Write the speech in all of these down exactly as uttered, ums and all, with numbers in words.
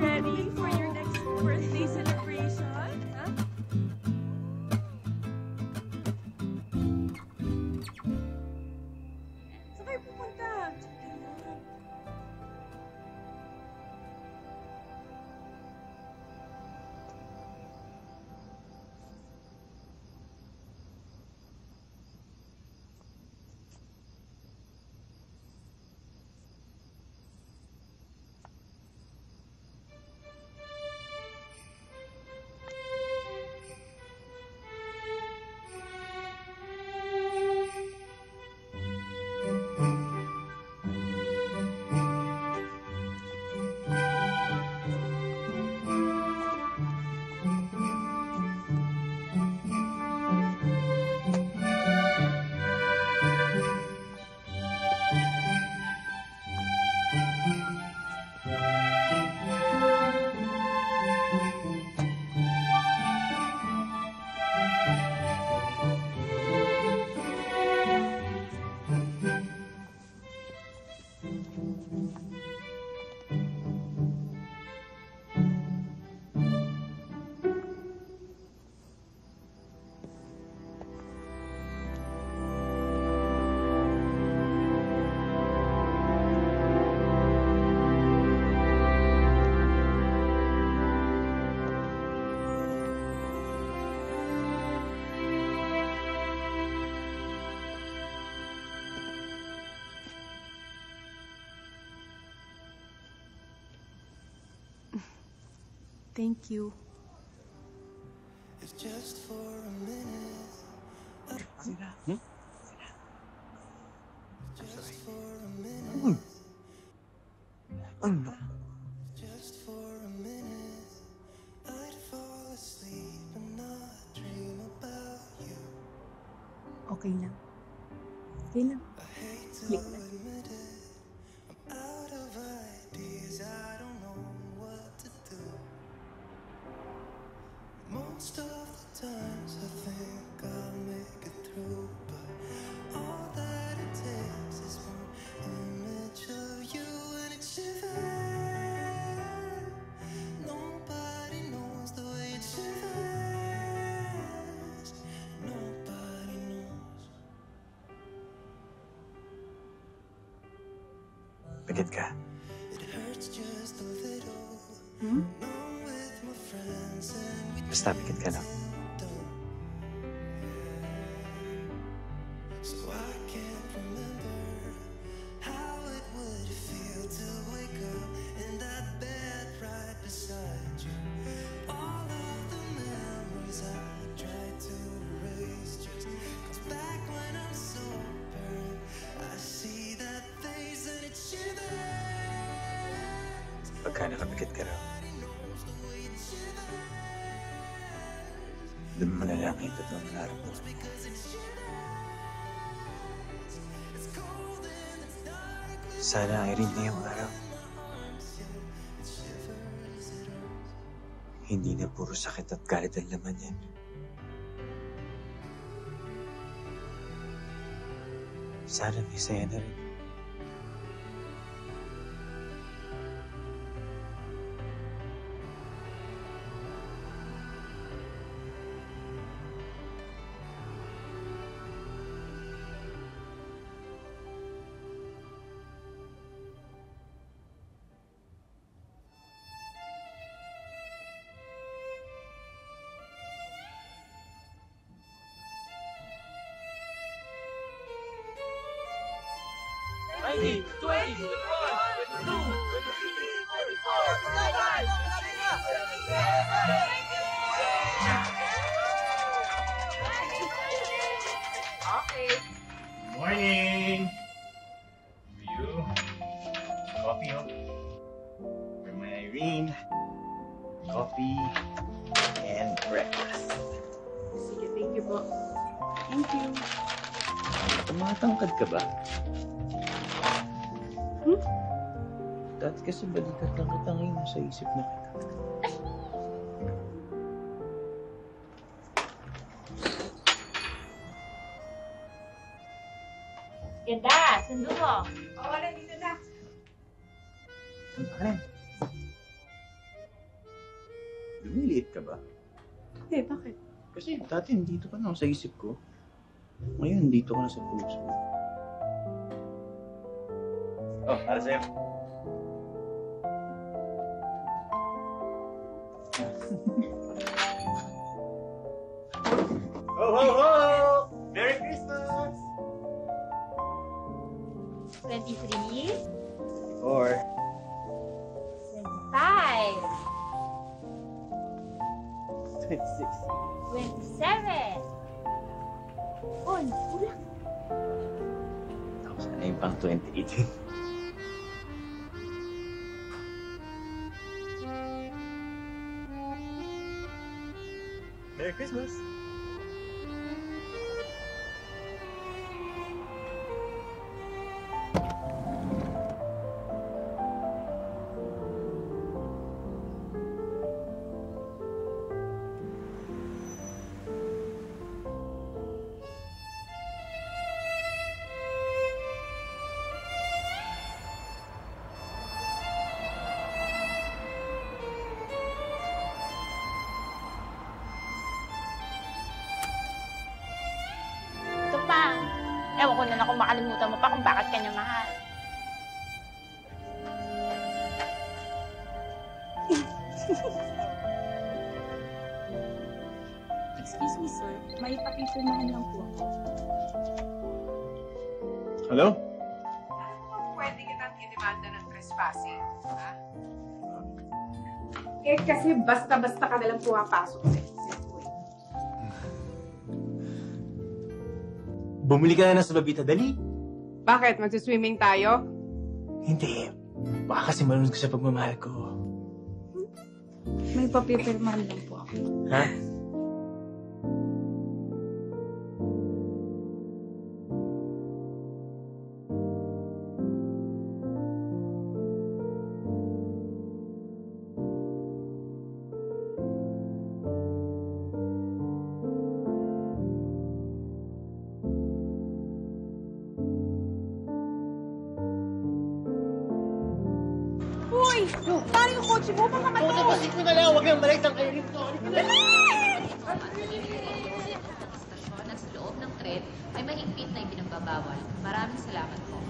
ready for your next birthday celebration? Huh? Saan kayo pupunta? Thank you. It's just for a minute. Sit up. Hmm? Sit up. Just for a minute. Mm. Just for a minute. I'd fall asleep and not dream about you. Okay lang. Okay lang. I hate to admit it. I'm out of ideas. I don't know what to do. Most of the times I think I'll make it through, but all that it takes is one image of you and it's shivering. Nobody knows the way it shivers. Nobody knows. Pagod ka? It hurts just a little. Hmm? Basta pikit ka lang. Pagka nakapikit ka lang, doon mo na lang ito doon naramdaman ko. Sana Irene ngayong araw, hindi na puro sakit at galit ang laman yan. Sana may saya na rin. Okay. Morning. You coffee, huh? For my Irene, coffee and breakfast. Sige, thank you po. Thank you. Tumatangkad ka ba? At kasi balikat lang kita ngayon sa isip na kita. Ganda! Sundo mo! Oo, wala dito na! Saan pa rin? niliit ka ba? Eh, bakit? Kasi dati dito ka na sa isip ko. Ngayon, dito ka na sa puso. Oh, para sa'yo. Ho, ho, ho! Merry Christmas! twenty-three. Four. twenty-five. twenty-six. twenty-seven. Oh, kulang. Tapos na yung pang twenty-eight. Merry Christmas! Ewan ko na na kung makalimutan mo pa kung bakit kanya mahal. Excuse me, sir. May papipirmahan lang po. Hello? Pwede kitang inimanda ng trespassing, ha? Eh, kasi basta-basta ka nalang pumapasok sa isip ko. Bumili ka na sa Babita, dali. Bakit? Magsiswimming tayo? Hindi. Baka kasi marunod ko sa pagmamahal ko. May papipirmahan lang po ako. Ha? Uy! Paano yung kotse mo? Baka mato! Pasit mo na lang! Huwag nang balik ng kayo rin ito! Dali! Sa stasyon at sa loob ng tren ay mahigpit na ipinagbabawal. Maraming salamat po.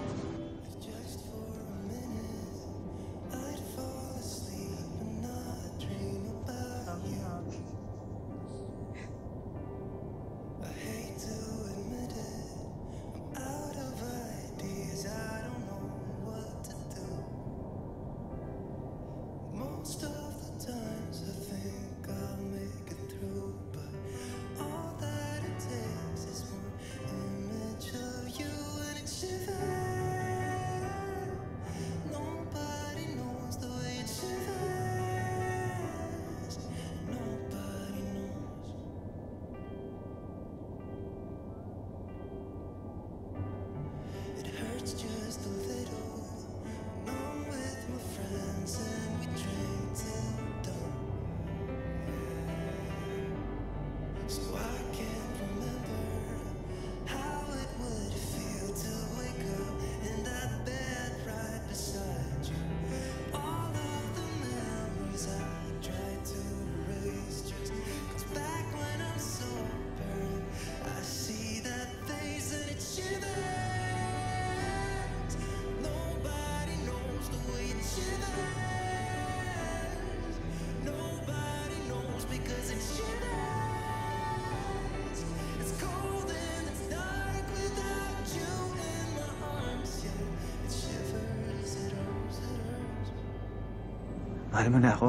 Mahal mo na ako.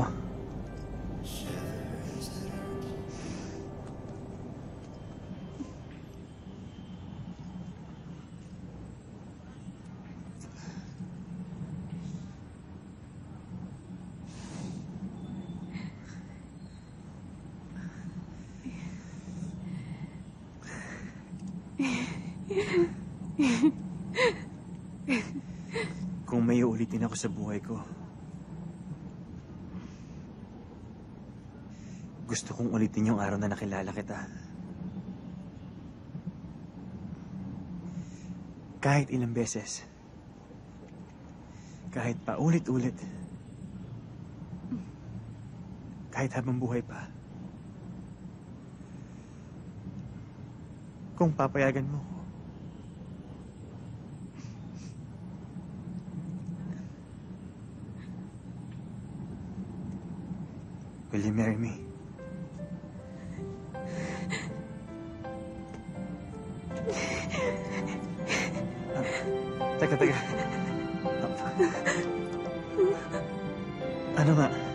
Kung may uulitin ako sa buhay ko, gusto kong ulitin yung araw na nakilala kita. Kahit ilang beses. Kahit paulit-ulit. kahit habang buhay pa. Kung papayagan mo ko. Will you marry me? Ah, teka, teka. Ano nga?